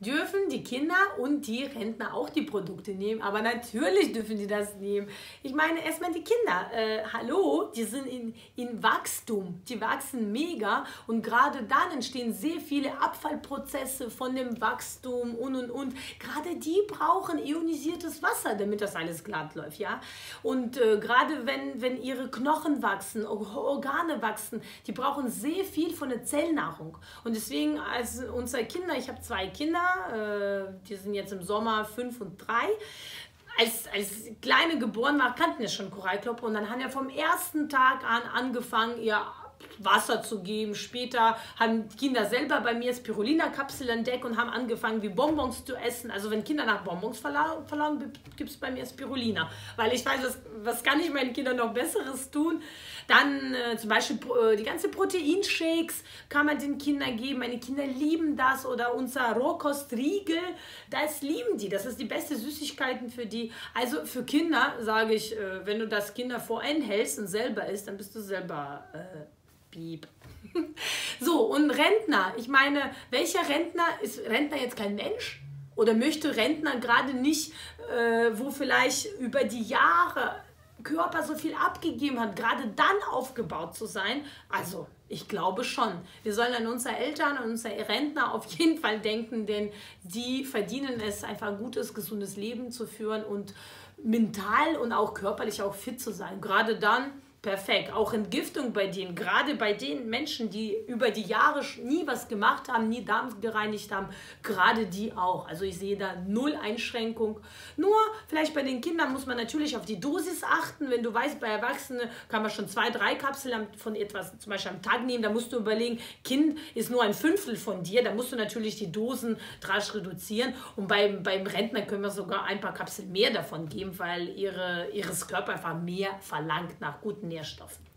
dürfen die Kinder und die Rentner auch die Produkte nehmen. Aber natürlich dürfen die das nehmen. Ich meine, erstmal die Kinder, hallo, die sind in Wachstum, die wachsen mega und gerade dann entstehen sehr viele Abfallprozesse von dem Wachstum und. Gerade die brauchen ionisiertes Wasser, damit das alles glatt läuft, ja. Und gerade wenn ihre Knochen wachsen, Organe wachsen, die brauchen sehr viel von der Zellnahrung. Und deswegen, als unsere Kinder, ich habe 2 Kinder, die sind jetzt im Sommer 5 und 3. Als Kleine geboren war, kannten wir schon Korallkloppen und dann haben wir vom ersten Tag an angefangen, ihr Wasser zu geben. Später haben Kinder selber bei mir Spirulina-Kapseln entdeckt und haben angefangen, wie Bonbons zu essen. Also wenn Kinder nach Bonbons verlangen, gibt es bei mir Spirulina. Weil ich weiß, was kann ich meinen Kindern noch Besseres tun? Dann zum Beispiel die ganzen Proteinshakes kann man den Kindern geben. Meine Kinder lieben das. Oder unser Rohkostriegel, das lieben die. Das ist die beste Süßigkeiten für die. Also für Kinder sage ich, wenn du das Kinder vor hältst und selber isst, dann bist du selber... Piep. So, und Rentner. Ich meine, welcher Rentner, ist Rentner jetzt kein Mensch? Oder möchte Rentner gerade nicht, wo vielleicht über die Jahre Körper so viel abgegeben hat, gerade dann aufgebaut zu sein? Also, ich glaube schon. Wir sollen an unsere Eltern und unsere Rentner auf jeden Fall denken, denn die verdienen es, einfach ein gutes, gesundes Leben zu führen und mental und auch körperlich auch fit zu sein. Gerade dann, perfekt. Auch Entgiftung bei denen, gerade bei den Menschen, die über die Jahre nie was gemacht haben, nie Darm gereinigt haben, gerade die auch. Also ich sehe da null Einschränkung. Nur vielleicht bei den Kindern muss man natürlich auf die Dosis achten. Wenn du weißt, bei Erwachsenen kann man schon 2, 3 Kapseln von etwas zum Beispiel am Tag nehmen. Da musst du überlegen, Kind ist nur ein 1/5 von dir. Da musst du natürlich die Dosen drastisch reduzieren. Und beim Rentner können wir sogar ein paar Kapseln mehr davon geben, weil ihres Körpers einfach mehr verlangt nach guten Nährstoffen.